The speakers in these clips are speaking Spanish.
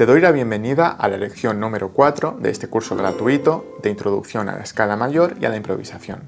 Te doy la bienvenida a la lección número 4 de este curso gratuito de Introducción a la Escala Mayor y a la Improvisación.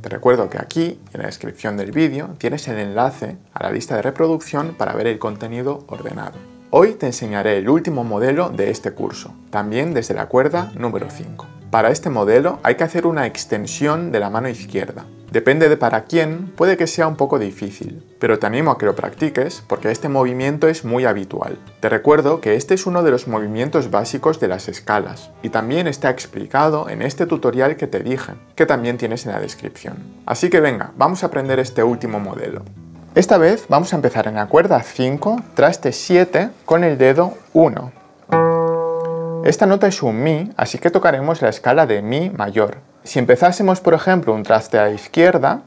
Te recuerdo que aquí, en la descripción del vídeo, tienes el enlace a la lista de reproducción para ver el contenido ordenado. Hoy te enseñaré el último modelo de este curso, también desde la cuerda número 5. Para este modelo hay que hacer una extensión de la mano izquierda. Depende de para quién, puede que sea un poco difícil, pero te animo a que lo practiques porque este movimiento es muy habitual. Te recuerdo que este es uno de los movimientos básicos de las escalas y también está explicado en este tutorial que te dije, que también tienes en la descripción. Así que venga, vamos a aprender este último modelo. Esta vez vamos a empezar en la cuerda 5, traste 7, con el dedo 1. Esta nota es un mi, así que tocaremos la escala de mi mayor. Si empezásemos, por ejemplo, un traste a la izquierda,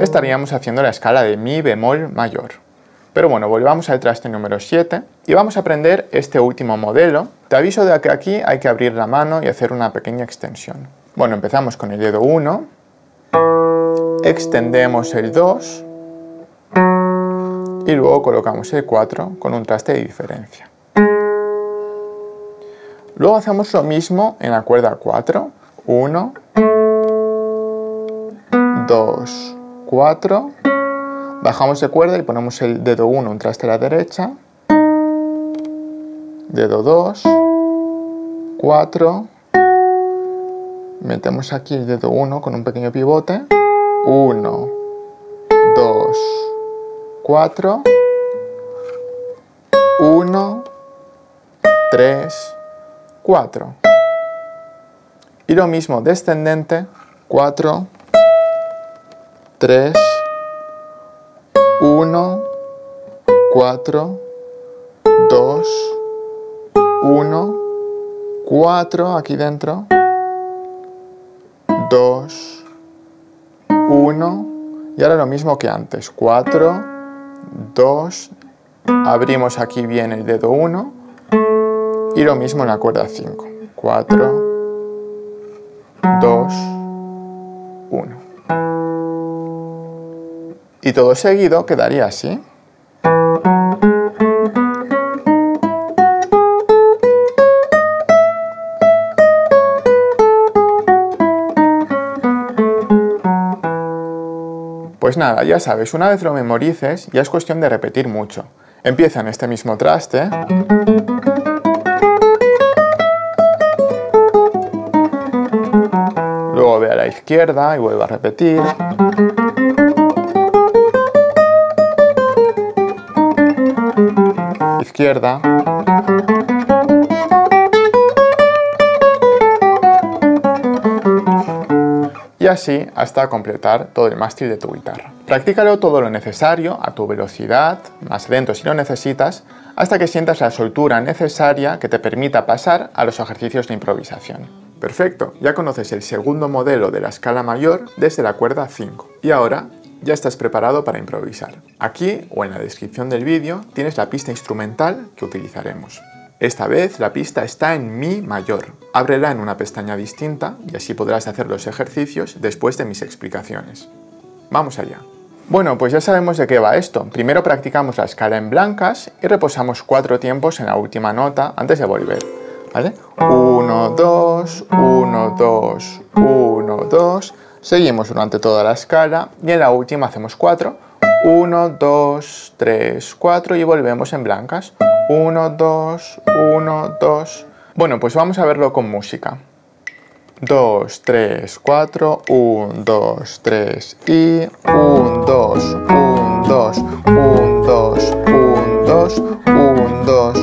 estaríamos haciendo la escala de mi bemol mayor. Pero bueno, volvamos al traste número 7 y vamos a aprender este último modelo. Te aviso de que aquí hay que abrir la mano y hacer una pequeña extensión. Bueno, empezamos con el dedo 1, extendemos el 2 y luego colocamos el 4 con un traste de diferencia. Luego hacemos lo mismo en la cuerda 4. 1, 2, 4, bajamos de cuerda y ponemos el dedo 1, un traste a la derecha, dedo 2, 4, metemos aquí el dedo 1 con un pequeño pivote, 1, 2, 4, 1, 3, 4. Y lo mismo descendente, 4, 3, 1, 4, 2, 1, 4, aquí dentro, 2, 1, y ahora lo mismo que antes, 4, 2, abrimos aquí bien el dedo 1, y lo mismo en la cuerda 5, 4, 2, 1. Y todo seguido quedaría así. Pues nada, ya sabes, una vez lo memorices, ya es cuestión de repetir mucho. Empieza en este mismo traste. Luego ve a la izquierda y vuelvo a repetir. Izquierda. Y así hasta completar todo el mástil de tu guitarra. Practícalo todo lo necesario, a tu velocidad, más lento si lo necesitas, hasta que sientas la soltura necesaria que te permita pasar a los ejercicios de improvisación. Perfecto, ya conoces el segundo modelo de la escala mayor desde la cuerda 5. Y ahora ya estás preparado para improvisar. Aquí o en la descripción del vídeo tienes la pista instrumental que utilizaremos. Esta vez la pista está en mi mayor. Ábrela en una pestaña distinta y así podrás hacer los ejercicios después de mis explicaciones. Vamos allá. Bueno, pues ya sabemos de qué va esto. Primero practicamos la escala en blancas y reposamos 4 tiempos en la última nota antes de volver. ¿Vale? 1, 2, 1, 2, 1, 2. Seguimos durante toda la escala y en la última hacemos 4. 1, 2, 3, 4 y volvemos en blancas. 1, 2, 1, 2. Bueno, pues vamos a verlo con música. 2, 3, 4, 1, 2, 3 y 1, 2, 1, 2, 1, 2, 1, 2, 1, 2, 1, 2.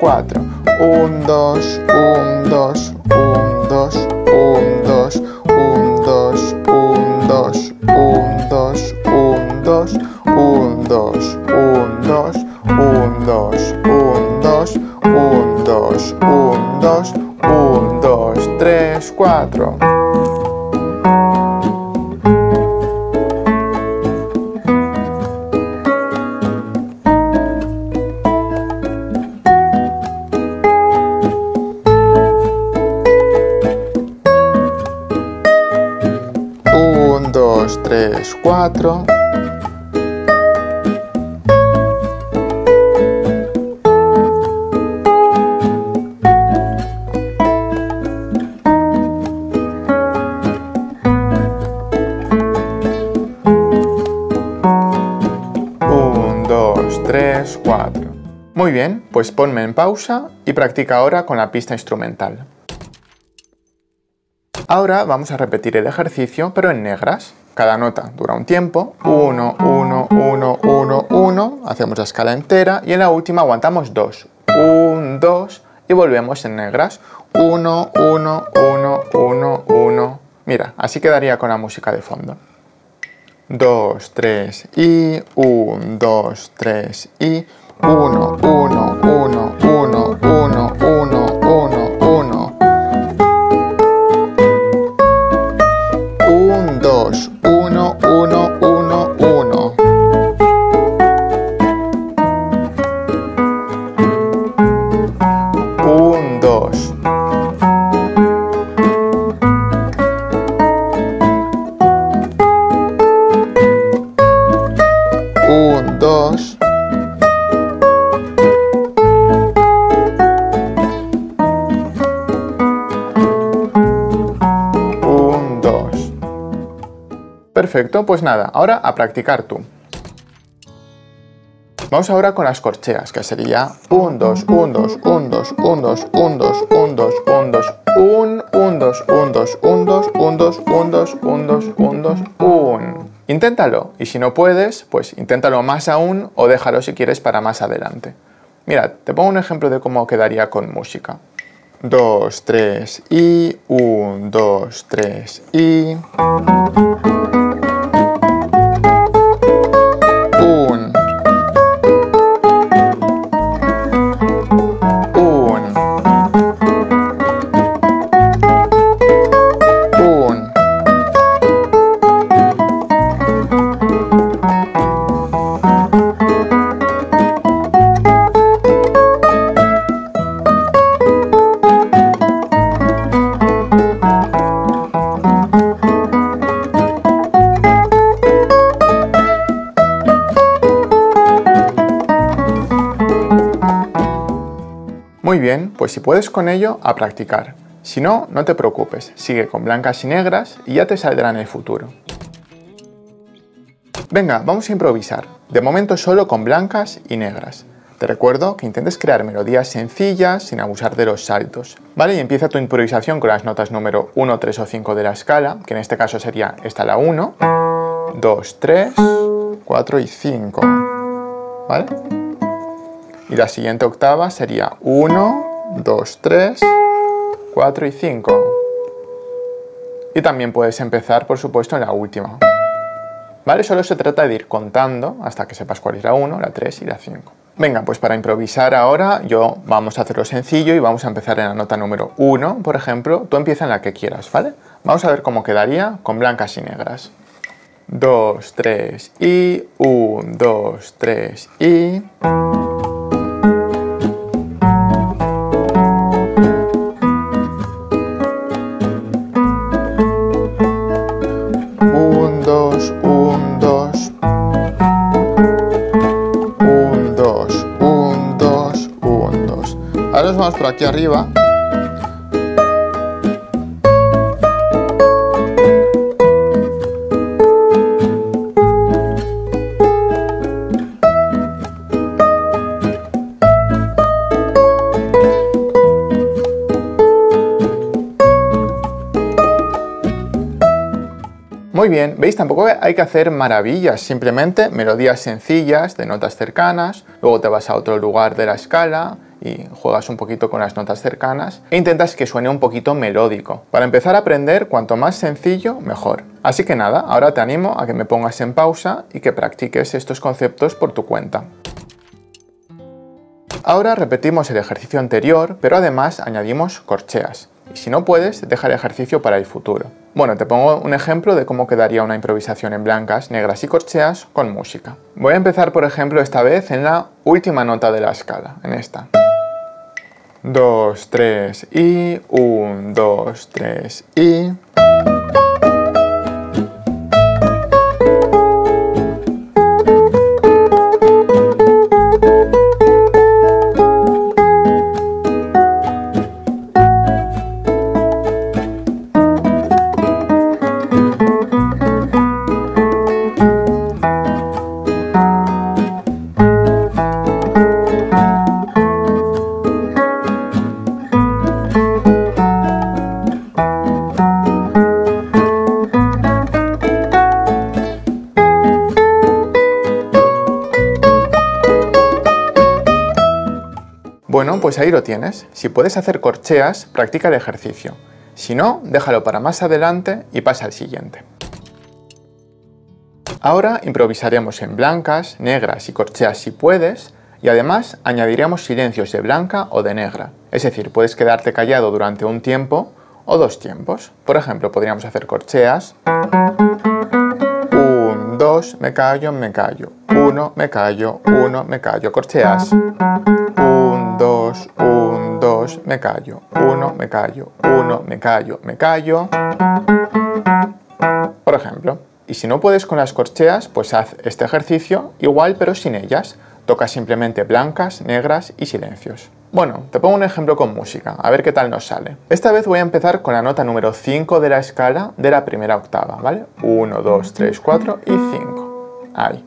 4 1 2 1 2 1 2 1 2 1 2 1 2 1 2 1 2 1 2 1 2 1 2 1 2 1 2 1 2 1 2 3 4. 3, 4. Muy bien, pues ponme en pausa y practica ahora con la pista instrumental. Ahora vamos a repetir el ejercicio, pero en negras. Cada nota dura un tiempo. 1, 1, 1, 1, 1. Hacemos la escala entera y en la última aguantamos 2. 1, 2 y volvemos en negras. 1, 1, 1, 1, 1. Mira, así quedaría con la música de fondo. 2, 3 y 1, 2, 3 y... 1, 1, 1, 1, 1, 1, 1, 1. 1, 2, 1, 1, 1, 1. Un, dos. Un, dos. Perfecto, pues nada, ahora a practicar tú. Vamos ahora con las corcheas, que sería 1, 2, 1, 2, 1, 2, 1, 2, 1, 2, 1, 2, 1, 2, 1, 1, 2, 1, 2, 1, 2, 1, 2, 1, 2, 1, 2, 1, 2, 1. Inténtalo, y si no puedes, pues inténtalo más aún o déjalo si quieres para más adelante. Mira, te pongo un ejemplo de cómo quedaría con música. 2, 3 y 1, 2, 3 y... 1. Muy bien, pues si puedes con ello, a practicar. Si no, no te preocupes, sigue con blancas y negras y ya te saldrá en el futuro. Venga, vamos a improvisar, de momento solo con blancas y negras. Te recuerdo que intentes crear melodías sencillas sin abusar de los saltos, ¿vale? Y empieza tu improvisación con las notas número 1, 3 o 5 de la escala, que en este caso sería esta la 1, 2, 3, 4 y 5, ¿vale? Y la siguiente octava sería 1, 2, 3, 4 y 5. Y también puedes empezar, por supuesto, en la última. ¿Vale? Solo se trata de ir contando hasta que sepas cuál es la 1, la 3 y la 5. Venga, pues para improvisar ahora vamos a hacerlo sencillo y vamos a empezar en la nota número 1, por ejemplo. Tú empieza en la que quieras, ¿vale? Vamos a ver cómo quedaría con blancas y negras. 2, 3 y 1, 2, 3 y... 1, 2, 1, 2, 1, 2, 1, 2, 1, 2. Ahora nos vamos por aquí arriba. 1. Muy bien, ¿veis? Tampoco hay que hacer maravillas, simplemente melodías sencillas de notas cercanas, luego te vas a otro lugar de la escala y juegas un poquito con las notas cercanas e intentas que suene un poquito melódico. Para empezar a aprender, cuanto más sencillo, mejor. Así que nada, ahora te animo a que me pongas en pausa y que practiques estos conceptos por tu cuenta. Ahora repetimos el ejercicio anterior, pero además añadimos corcheas. Y si no puedes, deja el ejercicio para el futuro. Bueno, te pongo un ejemplo de cómo quedaría una improvisación en blancas, negras y corcheas con música. Voy a empezar, por ejemplo, esta vez en la última nota de la escala, en esta. 2, 3 y... 1, 2, 3 y... pues ahí lo tienes. Si puedes hacer corcheas, practica el ejercicio. Si no, déjalo para más adelante y pasa al siguiente. Ahora improvisaremos en blancas, negras y corcheas si puedes, y además añadiremos silencios de blanca o de negra. Es decir, puedes quedarte callado durante un tiempo o dos tiempos. Por ejemplo, podríamos hacer corcheas. 1, 2, me callo, 1, me callo, 1, me callo, corcheas. 1, 2, 1, 2, me callo, 1, me callo, 1, me callo, me callo. Por ejemplo. Y si no puedes con las corcheas, pues haz este ejercicio igual pero sin ellas. Toca simplemente blancas, negras y silencios. Bueno, te pongo un ejemplo con música, a ver qué tal nos sale. Esta vez voy a empezar con la nota número 5 de la escala de la primera octava, ¿vale? 1, 2, 3, 4 y 5. Ahí.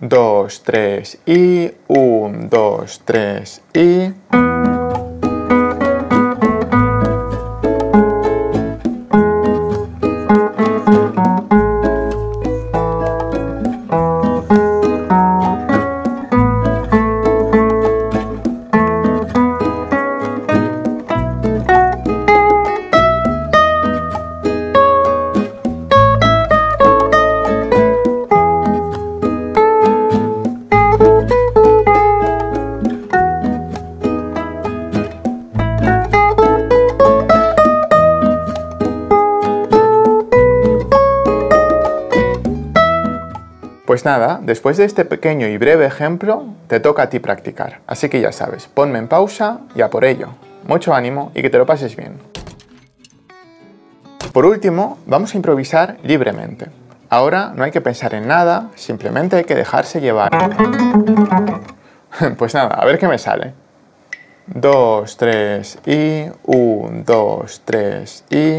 2, 3 y... 1, 2, 3 y... Pues nada, después de este pequeño y breve ejemplo, te toca a ti practicar. Así que ya sabes, ponme en pausa y a por ello. Mucho ánimo y que te lo pases bien. Por último, vamos a improvisar libremente. Ahora no hay que pensar en nada, simplemente hay que dejarse llevar. Pues nada, a ver qué me sale. 2, 3 y... 1, 2, 3 y...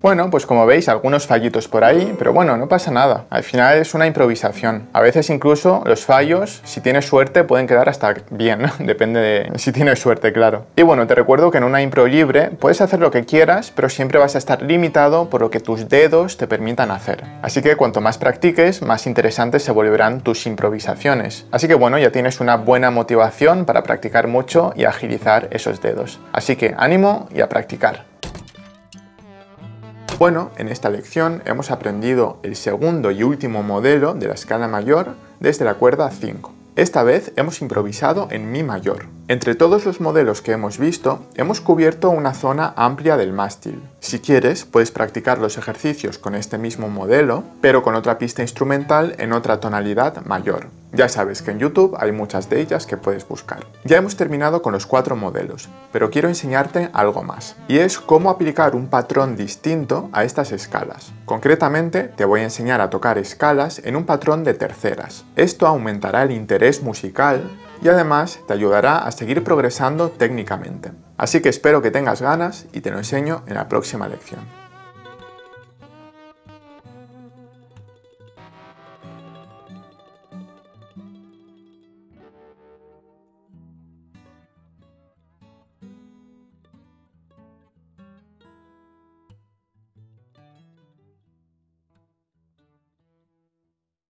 Bueno, pues como veis, algunos fallitos por ahí, pero bueno, no pasa nada. Al final es una improvisación. A veces incluso los fallos, si tienes suerte, pueden quedar hasta bien. Depende de si tienes suerte, claro. Y bueno, te recuerdo que en una impro libre puedes hacer lo que quieras, pero siempre vas a estar limitado por lo que tus dedos te permitan hacer. Así que cuanto más practiques, más interesantes se volverán tus improvisaciones. Así que bueno, ya tienes una buena motivación para practicar mucho y agilizar esos dedos. Así que ánimo y a practicar. Bueno, en esta lección hemos aprendido el segundo y último modelo de la escala mayor desde la cuerda 5. Esta vez hemos improvisado en mi mayor. Entre todos los modelos que hemos visto, hemos cubierto una zona amplia del mástil. Si quieres, puedes practicar los ejercicios con este mismo modelo, pero con otra pista instrumental en otra tonalidad mayor. Ya sabes que en YouTube hay muchas de ellas que puedes buscar. Ya hemos terminado con los 4 modelos, pero quiero enseñarte algo más, y es cómo aplicar un patrón distinto a estas escalas. Concretamente, te voy a enseñar a tocar escalas en un patrón de terceras. Esto aumentará el interés musical y además te ayudará a seguir progresando técnicamente. Así que espero que tengas ganas y te lo enseño en la próxima lección.